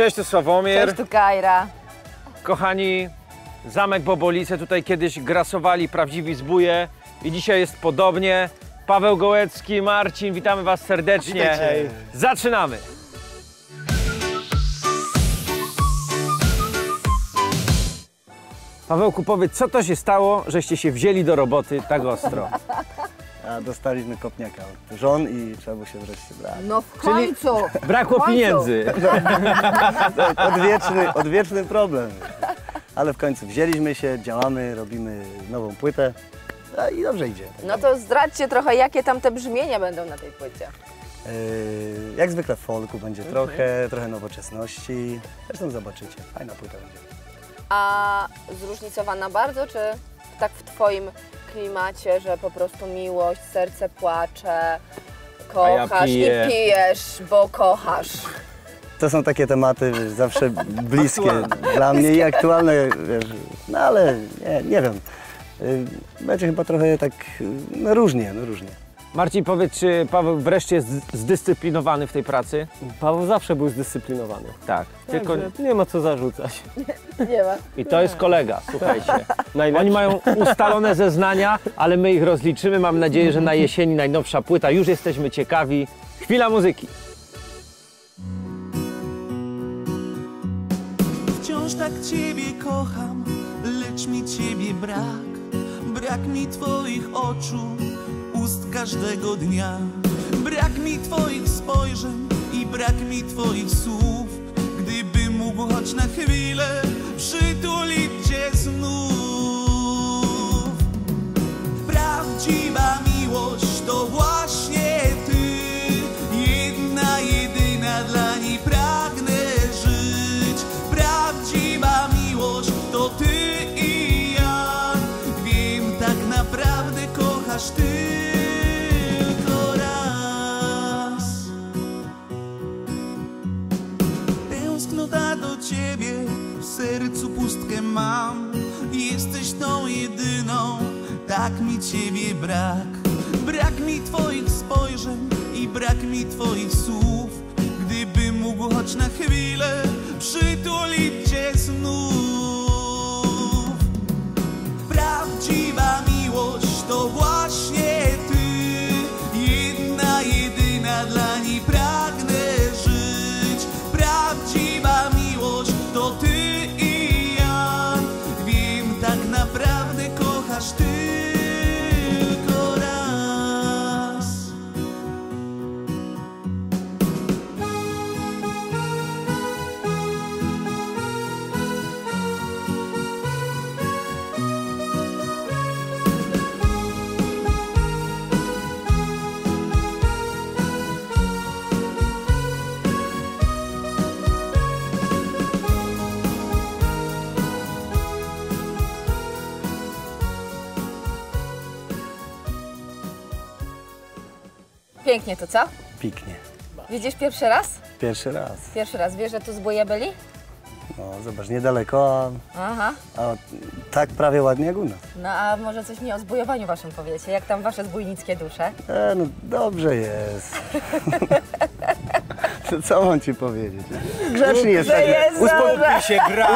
Cześć, tu Sławomir. Cześć, tu Kajra. Kochani, Zamek Bobolice, tutaj kiedyś grasowali prawdziwi zbóje i dzisiaj jest podobnie. Paweł Gołecki, Marcin, witamy was serdecznie. Witajcie. Zaczynamy! Pawełku, powiedz, co to się stało, żeście się wzięli do roboty tak ostro? A dostaliśmy kopniaka od żon i trzeba było się wreszcie brać. No w końcu! Czyli brakło w końcu pieniędzy. Odwieczny problem. Ale w końcu wzięliśmy się, działamy, robimy nową płytę i dobrze idzie. Tak no to zdradźcie trochę, jakie tam te brzmienia będą na tej płycie. Jak zwykle w folku będzie trochę nowoczesności. Zresztą zobaczycie, fajna płyta będzie. A zróżnicowana bardzo, czy tak w twoim klimacie, że po prostu miłość, serce płacze, kochasz i pijesz, bo kochasz? To są takie tematy, wiesz, zawsze bliskie dla mnie i aktualne, wiesz, no ale nie wiem, będzie chyba trochę tak, no różnie, no różnie. Marcin, powiedz, czy Paweł wreszcie jest zdyscyplinowany w tej pracy? Paweł zawsze był zdyscyplinowany. Tak. Tylko nie ma co zarzucać. Nie ma. I to jest kolega, słuchajcie. Oni mają ustalone zeznania, ale my ich rozliczymy. Mam nadzieję, że na jesieni najnowsza płyta. Już jesteśmy ciekawi. Chwila muzyki. Wciąż tak ciebie kocham, lecz mi ciebie brak. Brak mi twoich oczu, ust każdego dnia. Brak mi twoich spojrzeń i brak mi twoich słów. Gdybym mógł choć na chwilę przytulić cię znów. Prawdziwa miłość to właśnie ty. Jedna, jedyna, dla niej pragnę żyć. Prawdziwa miłość to ty i ja. Wiem, tak naprawdę kochasz ty. W sercu pustkę mam, jesteś tą jedyną, tak mi ciebie brak. Brak mi twoich spojrzeń i brak mi twoich słów. Gdybym mógł choć na chwilę przytulić cię znów. Prawdziwa miłość to właśnie ty. Jedna, jedyna, dla niej pragnę żyć. Prawdziwa miłość to ty. Tylko raz. Pięknie to, co? Pięknie. Widzisz pierwszy raz? Pierwszy raz. Pierwszy raz. Wiesz, że tu zboje byli? No, zobacz, niedaleko, a tak prawie ładnie jak u nas. No, a może coś mi o zbójowaniu waszym powiecie? Jak tam wasze zbójnickie dusze? No dobrze jest. To co mam ci powiedzieć? Grzeczny jest.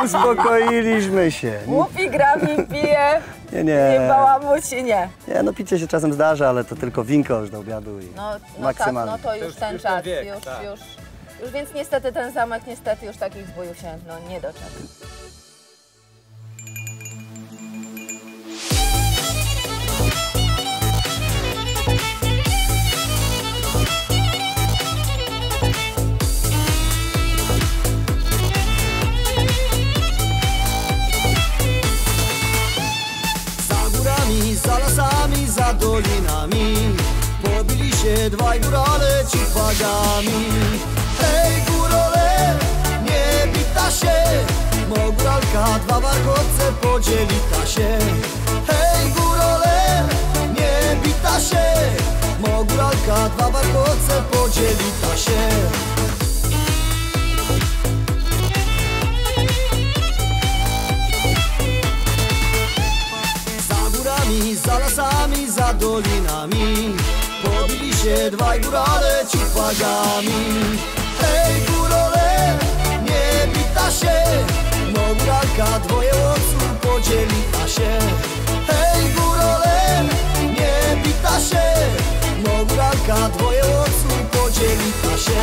Uspokoiliśmy się. Łupi, grami, pije. Nie bałamuci, nie. Nie, no picie się czasem zdarza, ale to tylko winko już do obiadu i no maksymalnie. Tak, no to już ten czas, już więc niestety ten zamek, niestety już takich zbójów się nie doczeka. Za lasami, za dolinami pobili się dwaj górale ci pagami. Hej górole, nie bita się, bo góralka dwa warkotce podzielita się. Hej górole, nie bita się, bo góralka dwa warkotce podzielita się. Za lasami, za dolinami pobili się dwaj górale ci pagami. Hej górole, nie się. Hej górole, nie pita się, no góralka dwoje osób podzielita się.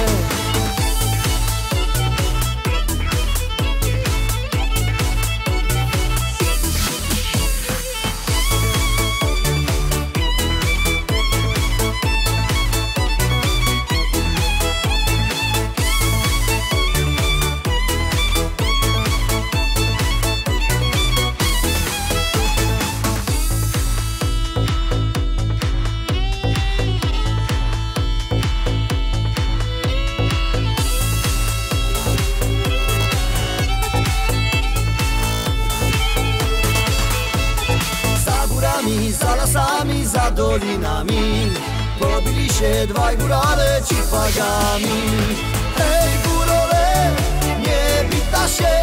Za dolinami pobili się dwaj górale ci pagami. Hej górole, nie bita się,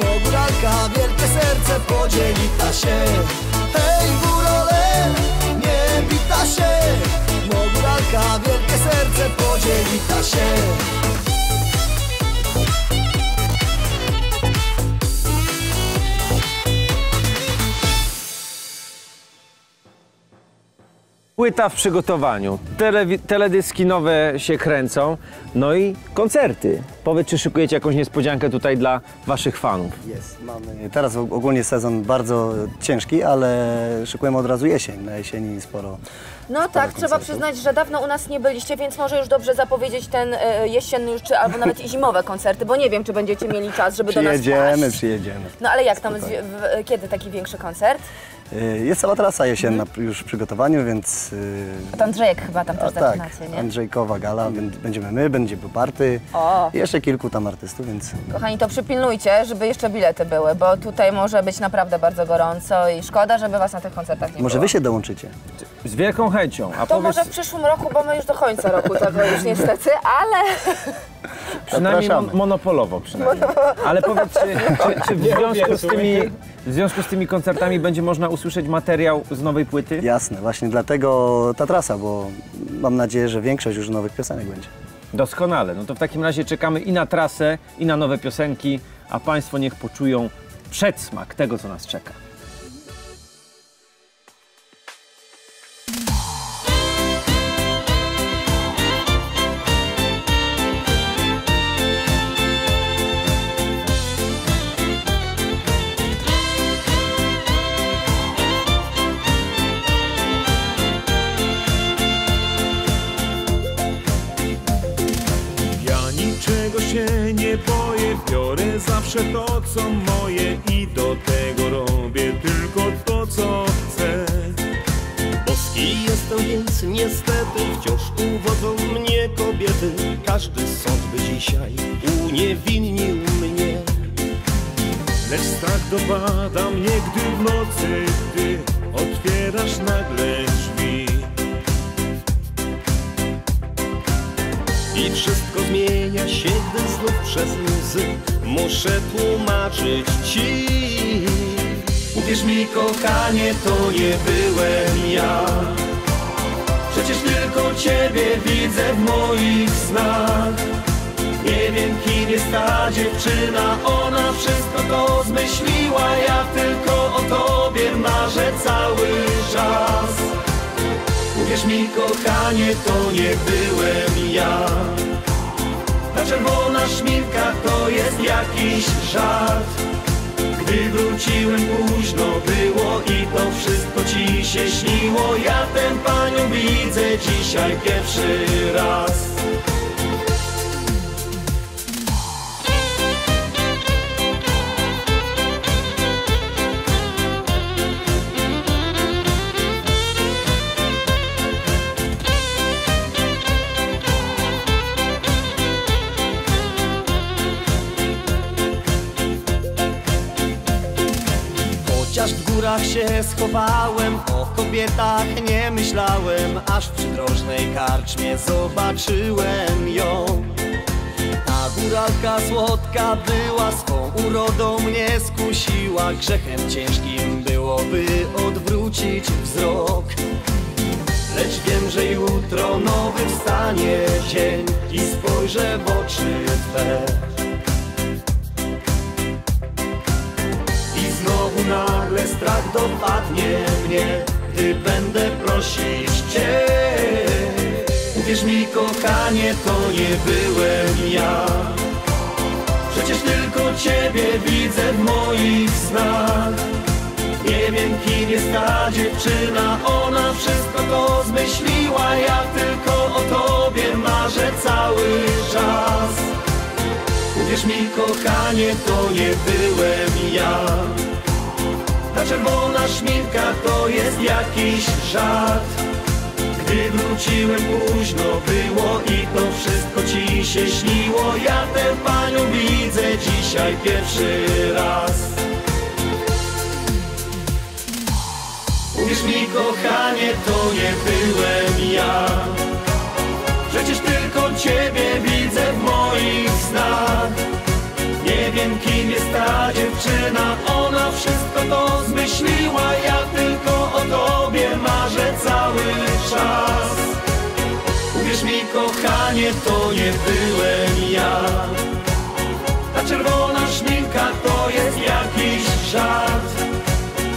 bo góralka wielkie serce podzielita się. Hej górole, nie bita się, bo góralka wielkie serce podzielita się. Płyta w przygotowaniu, teledyski nowe się kręcą, no i koncerty. Powiedz, czy szykujecie jakąś niespodziankę tutaj dla waszych fanów? Jest, mamy. Teraz ogólnie sezon bardzo ciężki, ale szykujemy od razu jesień. Na jesieni sporo. No tak, koncertów. Trzeba przyznać, że dawno u nas nie byliście, więc może już dobrze zapowiedzieć ten jesienny już, czy albo nawet i zimowe koncerty, bo nie wiem, czy będziecie mieli czas, żeby do nas paść. Przyjedziemy. No ale jak tam, kiedy taki większy koncert? Jest cała trasa jesienna już w przygotowaniu, więc... To Andrzejek chyba tam też zaczynacie, tak, nie? Andrzejkowa gala, będziemy my, będzie Party i jeszcze kilku tam artystów, więc... Kochani, to przypilnujcie, żeby jeszcze bilety były, bo tutaj może być naprawdę bardzo gorąco i szkoda, żeby was na tych koncertach nie może było. Wy się dołączycie? Z wielką chęcią. A to powiedz... może w przyszłym roku, bo my już do końca roku tego już niestety, ale... Przynajmniej monopolowo przynajmniej. Ale powiedz, czy w związku z tymi koncertami będzie można usłyszeć materiał z nowej płyty? Jasne, właśnie dlatego ta trasa, bo mam nadzieję, że większość już nowych piosenek będzie. Doskonale. No to w takim razie czekamy i na trasę, i na nowe piosenki, a państwo niech poczują przedsmak tego, co nas czeka. Zawsze to, co moje i do tego robię tylko to, co chcę. Boski jestem, więc niestety wciąż uwodzą mnie kobiety. Każdy sąd by dzisiaj uniewinnił mnie. Lecz strach dopada mnie, gdy w nocy ty otwierasz nagle drzwi. I wszystko zmienia się, gdy znów przez łzy muszę tłumaczyć ci. Uwierz mi, kochanie, to nie byłem ja. Przecież tylko ciebie widzę w moich snach. Nie wiem, kim jest ta dziewczyna, ona wszystko to zmyśliła. Ja tylko o tobie marzę cały czas. Uwierz mi, kochanie, to nie byłem ja. Ta czerwona szminka to jest jakiś żart. Gdy wróciłem późno było i to wszystko ci się śniło. Ja tę panią widzę dzisiaj pierwszy raz. Się schowałem, o kobietach nie myślałem, aż w przydrożnej karczmie zobaczyłem ją. Ta góralka słodka była, swą urodą mnie skusiła, grzechem ciężkim byłoby odwrócić wzrok. Lecz wiem, że jutro nowy wstanie dzień i spojrzę w oczy twe. I znowu nagle Cały strach dopadnie mnie, gdy będę prosić Cię. Uwierz mi, kochanie, to nie byłem ja. Przecież tylko Ciebie widzę w moich snach. Nie wiem, kim jest ta dziewczyna, ona wszystko to zmyśliła. Ja tylko o Tobie marzę cały czas. Uwierz mi, kochanie, to nie byłem ja. Ta czerwona szminka to jest jakiś żart. Gdy wróciłem późno było i to wszystko Ci się śniło. Ja tę Panią widzę dzisiaj pierwszy raz. Uwierz mi, kochanie, to nie byłem ja. Przecież tylko Ciebie widzę w moich snach. Nie wiem, kim jest ta dziewczyna, ona wszystko to zmyśliła. Ja tylko o Tobie marzę cały czas. Uwierz mi, kochanie, to nie byłem ja. Ta czerwona szminka to jest jakiś żart.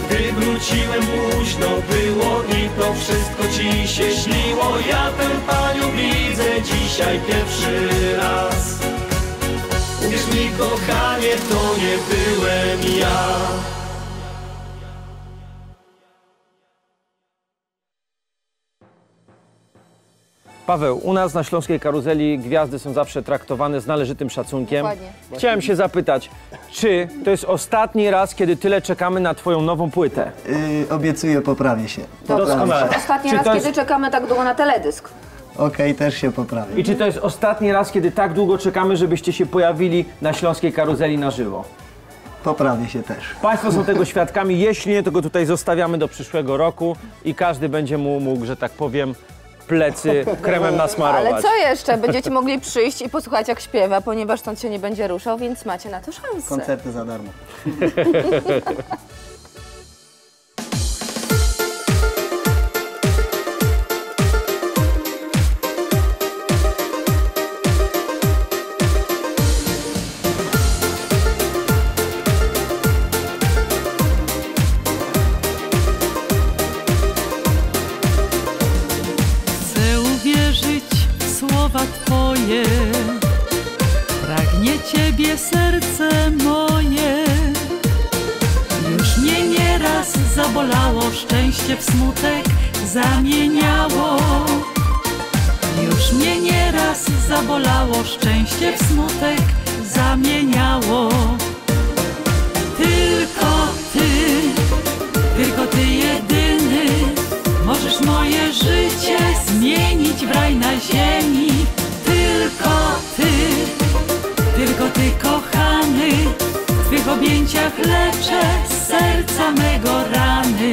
Gdy wróciłem późno było i to wszystko Ci się śniło. Ja tę Panią widzę dzisiaj pierwszy raz. Uwierz mi, kochanie, to nie byłem ja. Paweł, u nas na Śląskiej Karuzeli gwiazdy są zawsze traktowane z należytym szacunkiem. Dokładnie. Chciałem się zapytać, czy to jest ostatni raz, kiedy tyle czekamy na Twoją nową płytę? Obiecuję, poprawię się. Doskonale. Ostatni raz, kiedy czekamy tak długo na teledysk. Okej, też się poprawię. I czy to jest ostatni raz, kiedy tak długo czekamy, żebyście się pojawili na Śląskiej Karuzeli na żywo? Poprawię się też. Państwo są tego świadkami. Jeśli nie, to go tutaj zostawiamy do przyszłego roku i każdy będzie mu mógł, że tak powiem, plecy kremem nasmarować. Ale co jeszcze? Będziecie mogli przyjść i posłuchać, jak śpiewa, ponieważ stąd się nie będzie ruszał, więc macie na to szansę. Koncerty za darmo. Szczęście w smutek zamieniało. Już mnie nieraz zabolało. Szczęście w smutek zamieniało. Tylko Ty jedyny możesz moje życie zmienić w raj na ziemi. Tylko Ty kochany, w Twych objęciach leczę z serca mego rany.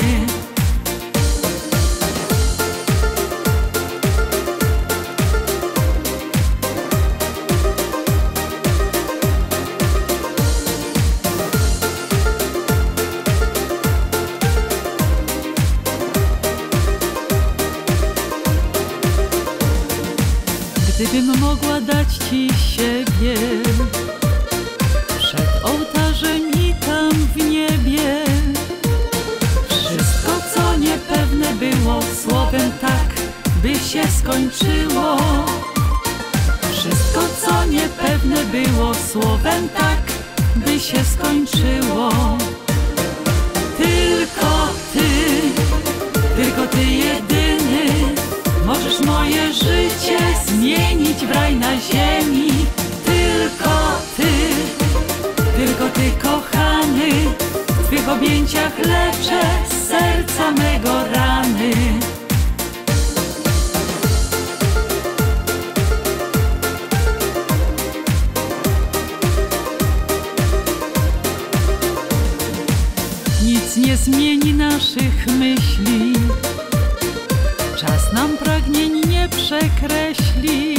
Gdybym mogła dać Ci siebie przed ołtarzem i tam w niebie, wszystko co niepewne było słowem tak by się skończyło. Wszystko co niepewne było słowem tak by się skończyło. Tylko Ty jedyny możesz moje życie zmienić w raj na ziemi. Tylko Ty kochany, w Twych objęciach leczę z serca mego rany. Nic nie zmieni naszych myśli, czas nam pragnień nie przekreśli.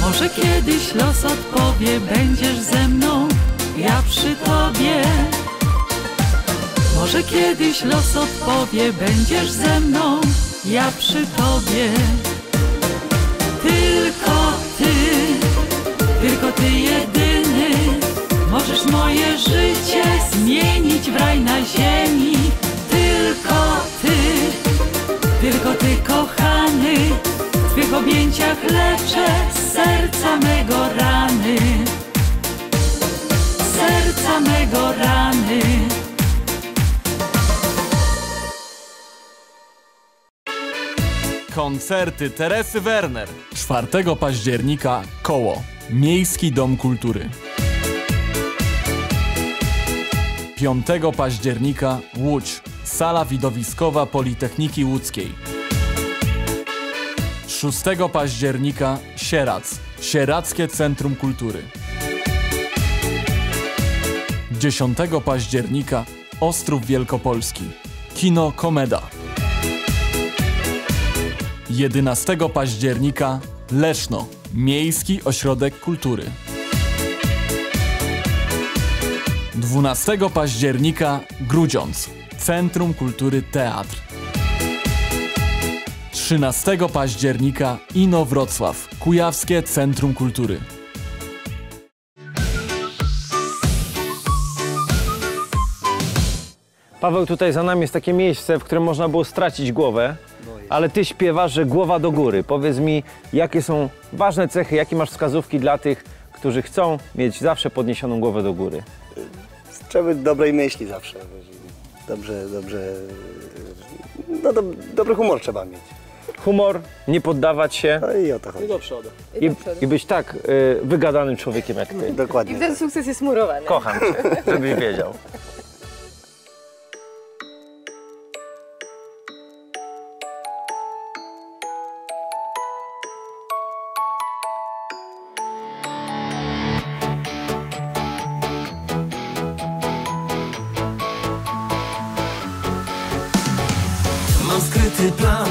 Może kiedyś los odpowie, będziesz ze mną, ja przy Tobie. Może kiedyś los odpowie, będziesz ze mną, ja przy Tobie. Tylko Ty jedyny możesz Chcesz moje życie zmienić w raj na ziemi. Tylko Ty kochany, w Twych objęciach leczę z serca mego rany. Z serca mego rany. Koncerty Teresy Werner. 4 października Koło, Miejski Dom Kultury. 5 października Łódź, Sala Widowiskowa Politechniki Łódzkiej. 6 października Sieradz, Sieradzkie Centrum Kultury. 10 października Ostrów Wielkopolski, Kino Komeda. 11 października Leszno, Miejski Ośrodek Kultury. 12 października Grudziądz, Centrum Kultury Teatr. 13 października Inowrocław, Kujawskie Centrum Kultury. Paweł, tutaj za nami jest takie miejsce, w którym można było stracić głowę, ale Ty śpiewasz, że głowa do góry. Powiedz mi, jakie są ważne cechy, jakie masz wskazówki dla tych, którzy chcą mieć zawsze podniesioną głowę do góry? Trzeba być dobrej myśli zawsze. Dobry humor trzeba mieć. Humor, nie poddawać się. No i o to chodzi. I do przodu. I być tak wygadanym człowiekiem jak Ty. Dokładnie. I ten sukces jest murowany. Kocham Cię, żebyś wiedział.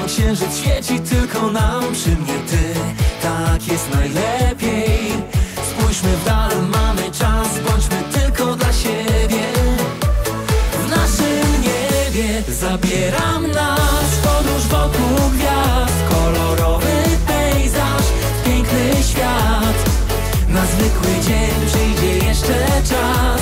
Księżyc świeci tylko nam, przy mnie Ty, tak jest najlepiej. Spójrzmy w dal, mamy czas, bądźmy tylko dla siebie. W naszym niebie zabieram nas w podróż wokół gwiazd. Kolorowy pejzaż, piękny świat. Na zwykły dzień przyjdzie jeszcze czas.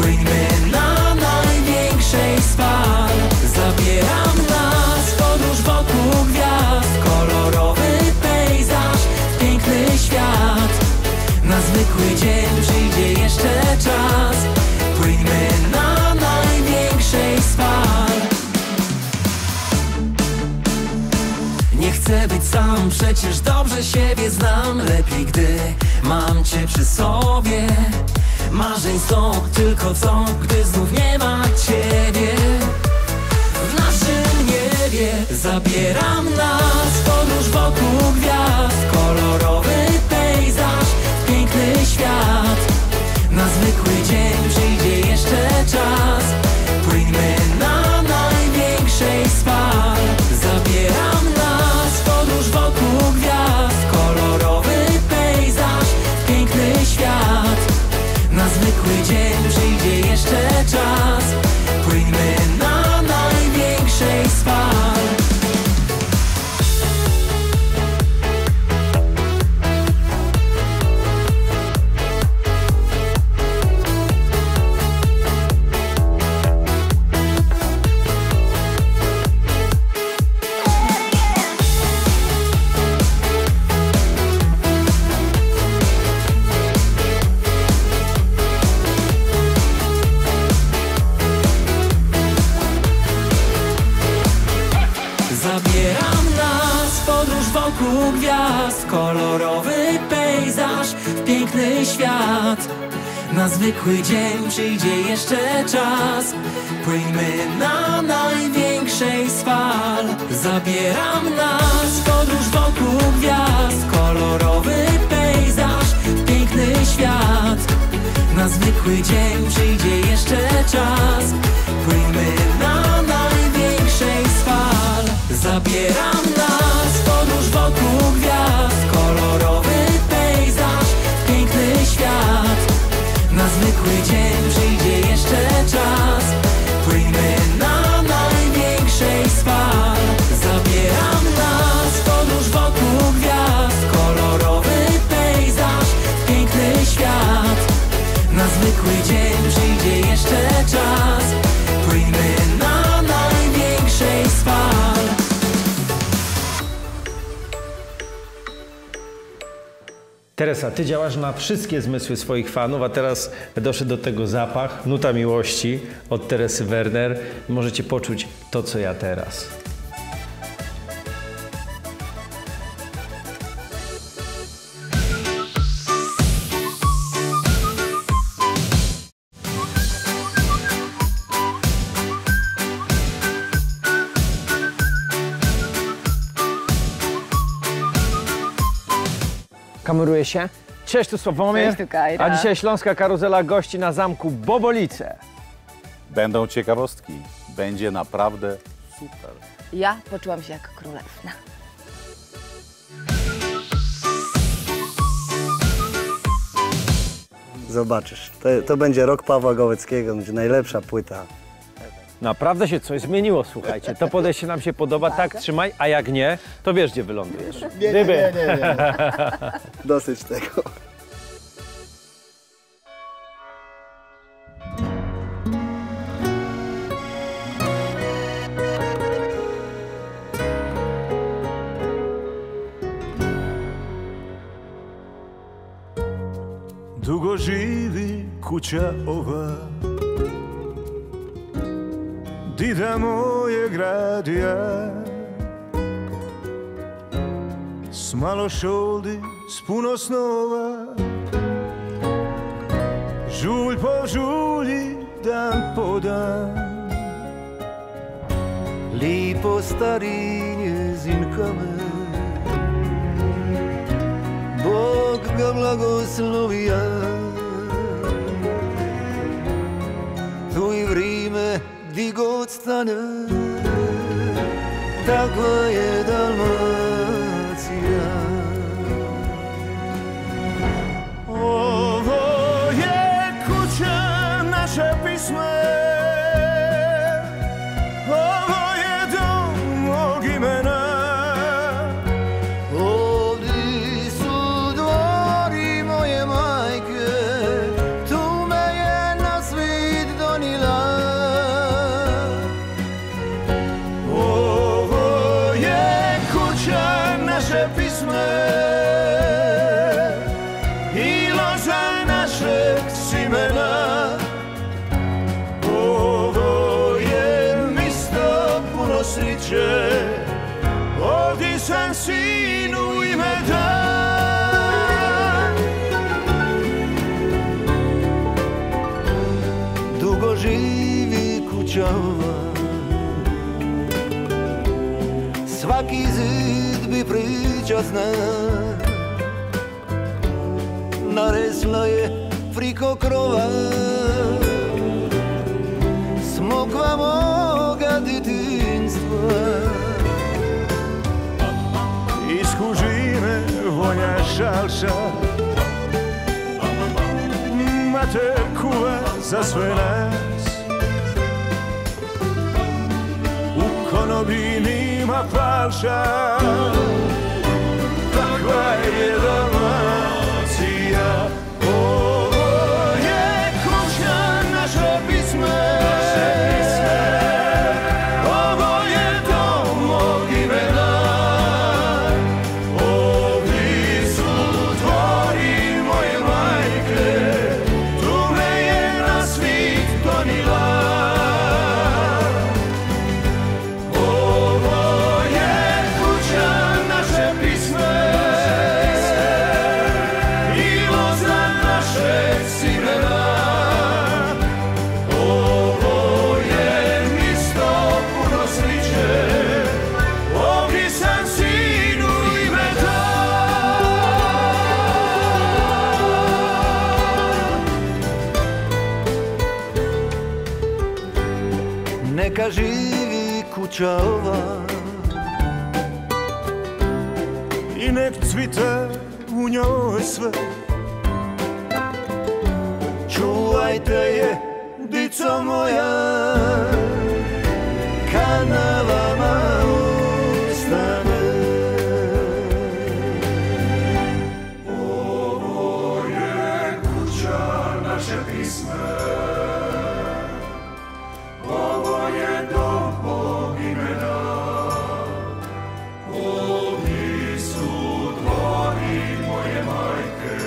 Płyńmy na największej z fal. Zabieram nas podróż wokół gwiazd. Kolorowy pejzaż, piękny świat. Na zwykły dzień przyjdzie jeszcze czas. Płyńmy na największej z fal. Nie chcę być sam, przecież dobrze siebie znam. Lepiej, gdy mam Cię przy sobie. Marzeń są tylko co, gdy znów nie ma Ciebie. W naszym niebie zabieram nas w podróż wokół gwiazd. Kolorowy pejzaż, piękny świat. Na zwykły dzień przyjdzie jeszcze czas. Płyńmy na największej z fal. Zabieram nas w podróż wokół gwiazd. Kolorowy pejzaż, piękny świat. Na zwykły dzień przyjdzie jeszcze czas. Płyńmy na największej z fal. Na zwykły dzień przyjdzie jeszcze czas. Płyńmy na największej z fal. Zabieram nas podróż wokół gwiazd. Kolorowy pejzaż, piękny świat. Na zwykły dzień przyjdzie jeszcze czas. Płyńmy na największej z fal. Zabieram nas podróż wokół gwiazd. Kolorowy pejzaż, piękny świat. Na zwykły dzień przyjdzie jeszcze czas. Płyńmy na największej z fal. Zabieram nas w podróż wokół gwiazd. Kolorowy pejzaż, piękny świat. Na zwykły dzień. Teresa, ty działasz na wszystkie zmysły swoich fanów, a teraz doszedł do tego zapach, nuta miłości od Teresy Werner. Możecie poczuć to, co ja teraz. Kameruje się. Cześć, tu Sławomir. Cześć, tu Kajra. A dzisiaj Śląska Karuzela gości na zamku Bobolice. Będą ciekawostki. Będzie naprawdę super. Ja poczułam się jak królewna. Zobaczysz. To będzie rok Pawła Gołeckiego. Będzie najlepsza płyta. Naprawdę się coś zmieniło, słuchajcie. To podejście nam się podoba, tak trzymaj, a jak nie, to wiesz, gdzie wylądujesz. Nie. Dosyć tego. Długo żywy kucia owa, dida moje gradia, s malo šoldi, s puno snova, žulj po žulji, dan po dan. Lipo starinje zinkame, Bog ga blagoslovija. Tu i vrime di god stane, takva je Dalmacija. Ovo je kuća naše pisme, ovo je dom mog imena. Ovdje su dvori moje majke, tu me je na svit donila. Ovdje sam sinu ime dan. Dugo živi kućava, svaki zid bi priča zna. Naresla je priko krova, smokva moga djetinstva. Kužine, vonja šalša, mater kuva za sve nas. U konobinima palša, takva je Dalmacija. Ovo je kuća naše pisme. Neka živi kuća ova i nek cvita u njoj sve. Čuvajte je, dico moja, kad na vama ostane. Ovo je kuća naše pisme. Oni su dvori moje majke,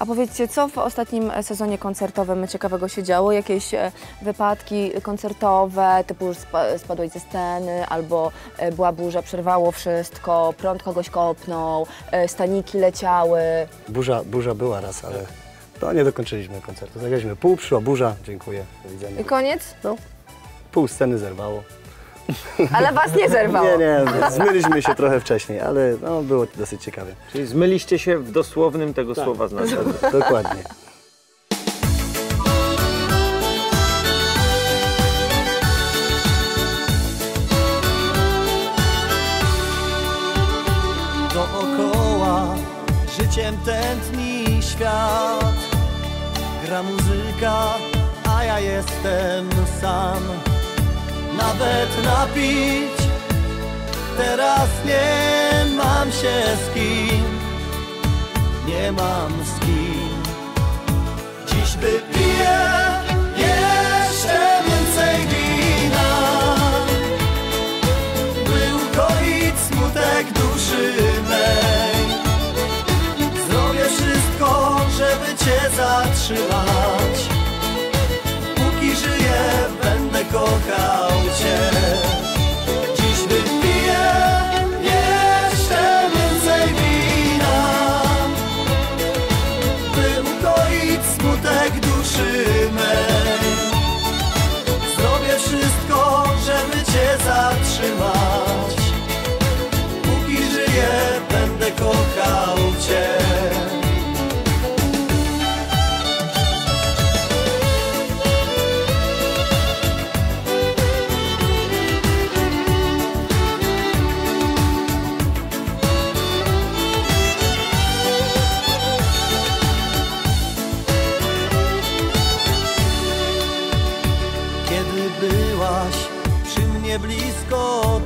A powiedzcie, co w ostatnim sezonie koncertowym ciekawego się działo? Jakieś wypadki koncertowe, typu już spadłeś ze sceny, albo była burza, przerwało wszystko, prąd kogoś kopnął, staniki leciały? Burza była raz, ale to nie dokończyliśmy koncertu. Zagraliśmy pół, przyszła burza, dziękuję, do widzenia. I koniec? No, pół sceny zerwało. Ale was nie zerwało. Nie, zmyliśmy się trochę wcześniej, ale no, było dosyć ciekawe. Czyli zmyliście się w dosłownym tego słowa znaczeniu. Dokładnie. Dookoła życiem tętni świat. Gra muzyka, a ja jestem sam. Nawet napić teraz nie mam się z kim, nie mam z kim. Dziś wypiję jeszcze więcej wina, by ukoić smutek duszy mej. Zrobię wszystko, żeby cię zatrzymać. Póki żyję, będę kochał. Dziś wypiję jeszcze więcej wina, by ukoić smutek duszy mej. Zrobię wszystko, żeby cię zatrzymać. Póki żyję, będę kochał cię.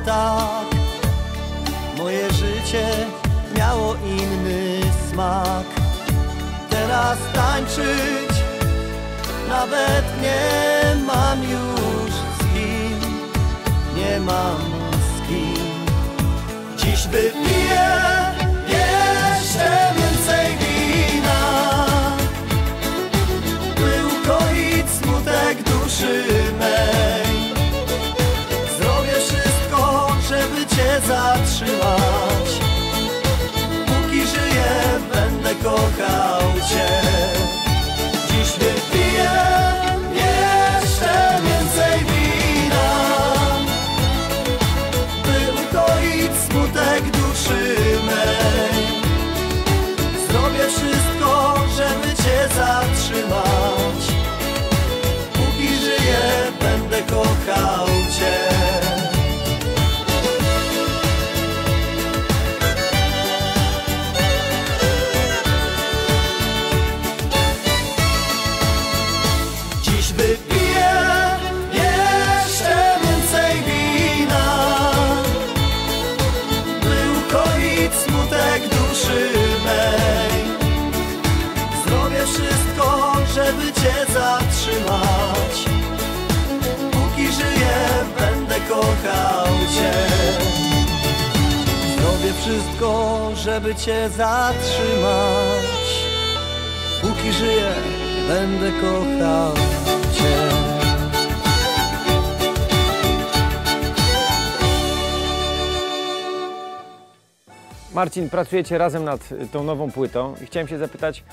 Tak, moje życie miało inny smak. Teraz tańczyć nawet nie mam już z kim, nie mam z kim. Dziś wypiję jeszcze więcej wina, by ukoić smutek duszy mej. Zatrzymać. Póki żyję, będę kochał cię. Dziś wypiję jeszcze więcej wina, by ukoić smutek duszy mej. Zrobię wszystko, żeby cię zatrzymać. Póki żyję, będę kochał cię. Zrobię wszystko, żeby cię zatrzymać. Póki żyję, będę kochał cię. Marcin, pracujecie razem nad tą nową płytą i chciałem się zapytać,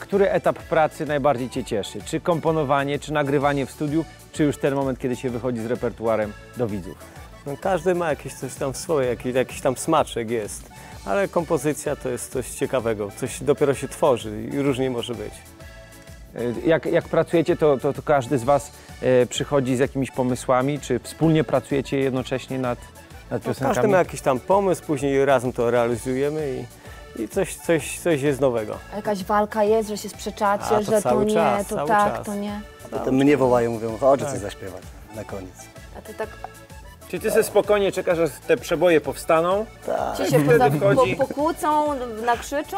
który etap pracy najbardziej cię cieszy? Czy komponowanie, czy nagrywanie w studiu, czy już ten moment, kiedy się wychodzi z repertuarem do widzów? No, każdy ma jakieś coś tam swoje, jakiś tam smaczek jest, ale kompozycja to jest coś ciekawego, coś dopiero się tworzy i różnie może być. Jak pracujecie, to każdy z was przychodzi z jakimiś pomysłami, czy wspólnie pracujecie jednocześnie nad piosenkami? Każdy ma jakiś tam pomysł, później razem to realizujemy i coś jest nowego. A jakaś walka jest, że się sprzeczacie, że to nie, czas, to tak, czas. To nie? To mnie wołają, mówią, chodź coś zaśpiewać na koniec. A ty tak... Czy ty sobie spokojnie czekasz, aż te przeboje powstaną? Tak. Ci się pokłócą, nakrzyczą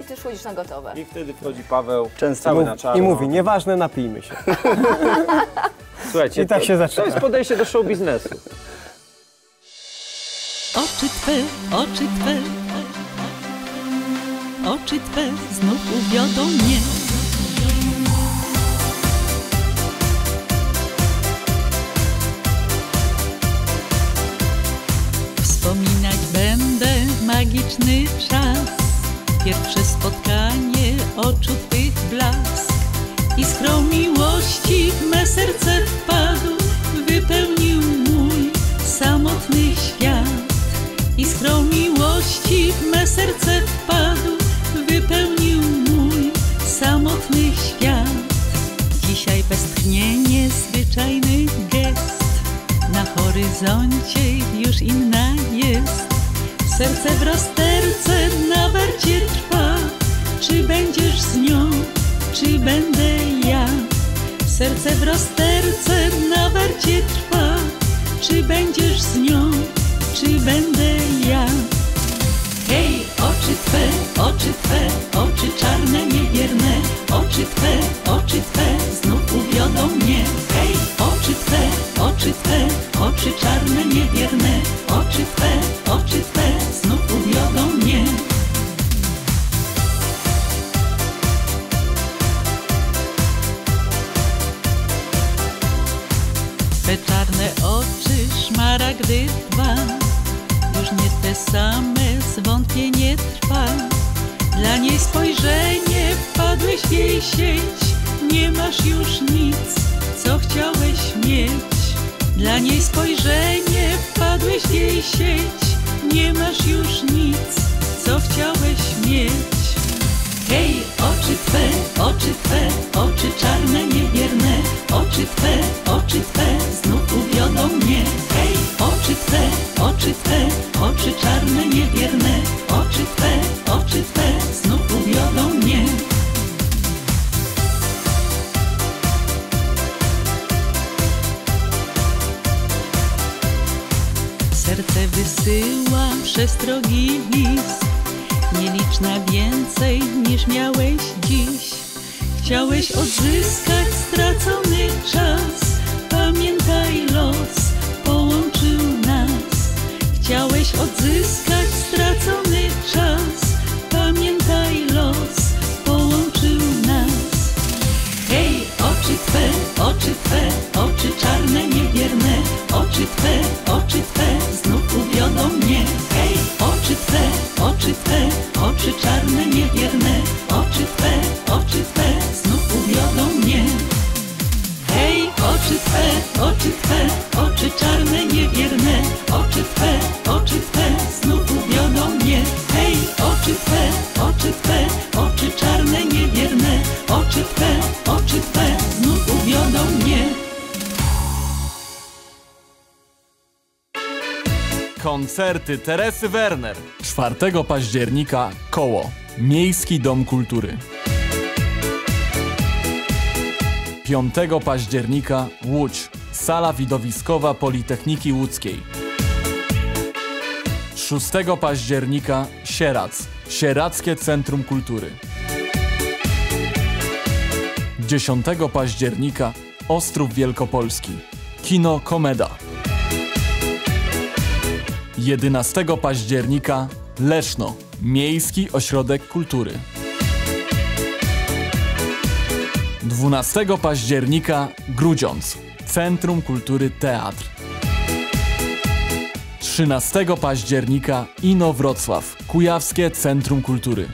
i ty już na gotowe. I wtedy wchodzi Paweł cały na czarno. I mówi, nieważne, napijmy się. Słuchajcie, i tak się zaczyna. To jest podejście do show biznesu. Oczy twe, oczy Twe znów uwiodą mnie. Wspominać będę magiczny czas, pierwsze spotkanie oczu Twych blask. Iskrą miłości w me serce wpadł, wypełnił mój samotny świat. Iskrą miłości w me serce wpadł, wypełnił mój samotny świat. Dzisiaj westchnienie, zwyczajny gest, na horyzoncie już inna jest. Serce w rozterce na warcie trwa, czy będziesz z nią, czy będę ja? Serce w rozterce na warcie trwa, czy będziesz z nią, czy będę ja? Hej, oczy Twe, oczy czarne, niewierne, oczy Twe, znów uwiodą mnie. Hej, oczy Twe, oczy czarne, niewierne, oczy Twe, znów uwiodą mnie. Te czarne oczy, szmaragdy dwa, już nie te same, zwątpienie trwa. Dla niej spojrzenie, wpadłeś w jej sieć, nie masz już nic, co chciałeś mieć. Dla niej spojrzenie, wpadłeś w jej sieć, nie masz już nic, co chciałeś mieć. Hej, oczy Twe, oczy czarne, niewierne, oczy Twe, znów uwiodą mnie. Hej, oczy Twe, oczy czarne, niewierne, oczy Twe, znów uwiodą mnie. Serce wysyła przestrogi list, nieliczna więcej niż miałeś dziś. Chciałeś odzyskać stracony czas, pamiętaj, los połączył nas. Chciałeś odzyskać stracony czas, pamiętaj, los połączył nas. Hej, oczy Twe, oczy czarne, niewierne, oczy Twe, znów uwiodą mnie. Hej, oczy Twe, oczy czarne, niewierne, oczy Twe, znów uwiodą mnie. Hej, oczy Twe, oczy czarne, niewierne, oczy Twe, znów uwiodą mnie. Hej, oczy Twe, oczy czarne, niewierne, oczy Twe, znów uwiodą mnie. Koncerty Teresy Werner. 4 października Koło, Miejski Dom Kultury. 5 października Łódź, Sala Widowiskowa Politechniki Łódzkiej. 6 października Sieradz, Sieradzkie Centrum Kultury. 10 października Ostrów Wielkopolski, Kino Komeda. 11 października Leszno, Miejski Ośrodek Kultury. 12 października Grudziądz, Centrum Kultury Teatr. 13 października Inowrocław, Kujawskie Centrum Kultury.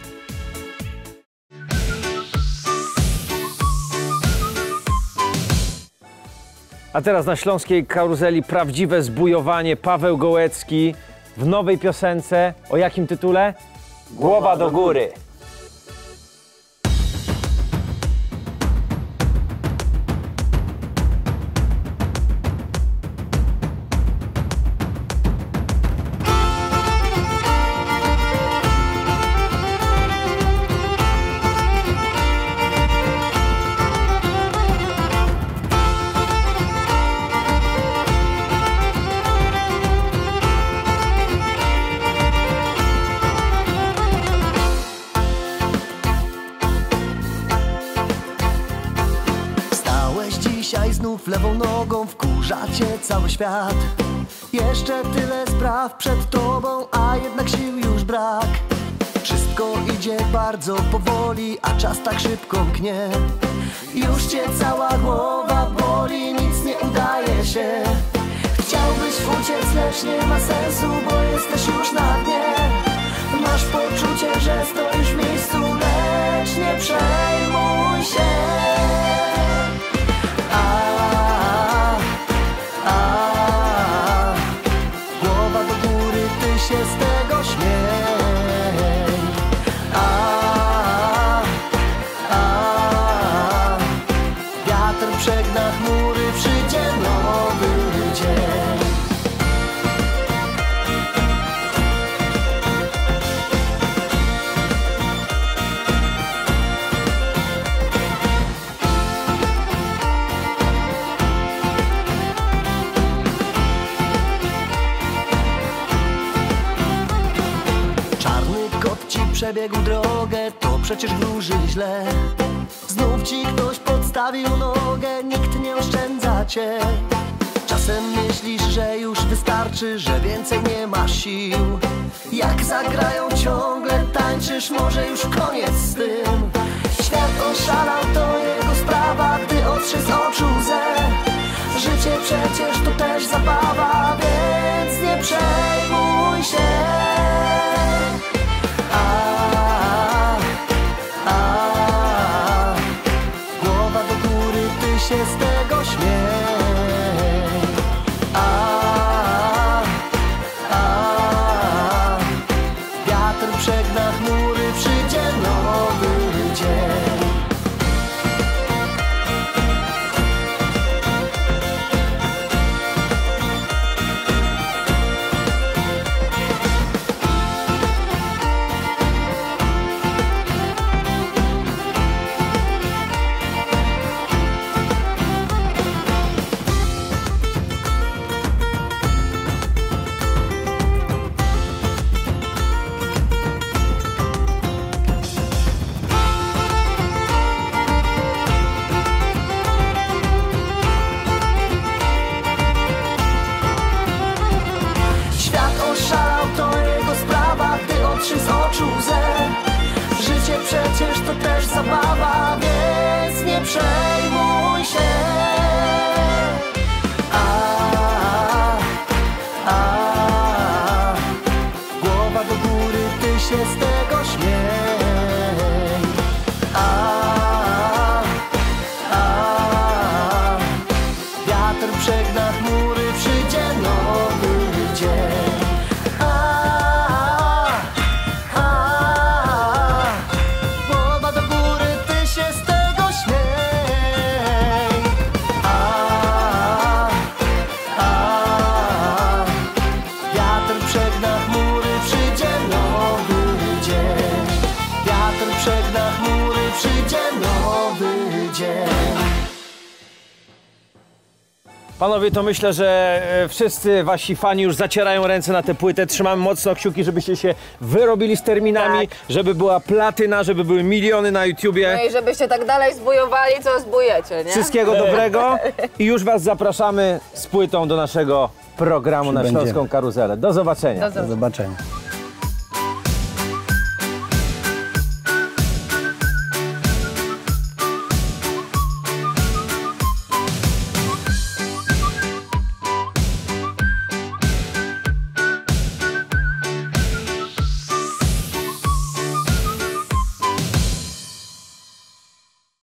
A teraz na Śląskiej Karuzeli prawdziwe zbujowanie. Paweł Gołecki w nowej piosence. O jakim tytule? Głowa do góry. Lewą nogą wkurza cię cały świat. Jeszcze tyle spraw przed tobą, a jednak sił już brak. wszystko idzie bardzo powoli, a czas tak szybko gnie. Już cię cała głowa boli, nic nie udaje się. Chciałbyś uciec, lecz nie ma sensu, bo jesteś już na dnie. Masz poczucie, że stoisz w miejscu, lecz nie przejmuj się. Głowa do góry, ty się z tego śmiej. Wiatr przegna chmury, przyjdzie nowy dzień. Przebiegł drogę, to przecież wróży źle. Znów ci ktoś podstawił nogę, nikt nie oszczędza cię. Czasem myślisz, że już wystarczy, że więcej nie masz sił. Jak zagrają ciągle, tańczysz, może już koniec z tym. Świat oszalał, to jego sprawa, gdy otrzy z oczu łzę. Życie przecież to też zabawa, więc nie przejmuj się. Głowa do góry, ty się z tego śmiej. Wiatr przegna chmury, przyjdzie nowy dzień. Przecież to też zabawa, więc nie przejmuj się. Głowa do góry, ty się z tego śmiej. Wiatr przegna chmury, przyjdzie nowy dzień. Panowie, to myślę, że wszyscy wasi fani już zacierają ręce na tę płytę. Trzymam mocno kciuki, żebyście się wyrobili z terminami, tak, żeby była platyna, żeby były miliony na YouTubie. No i żebyście tak dalej zbujowali, co zbujecie, nie? Wszystkiego dobrego i już was zapraszamy z płytą do naszego programu na Śląską Karuzelę. Do zobaczenia. Do zobaczenia.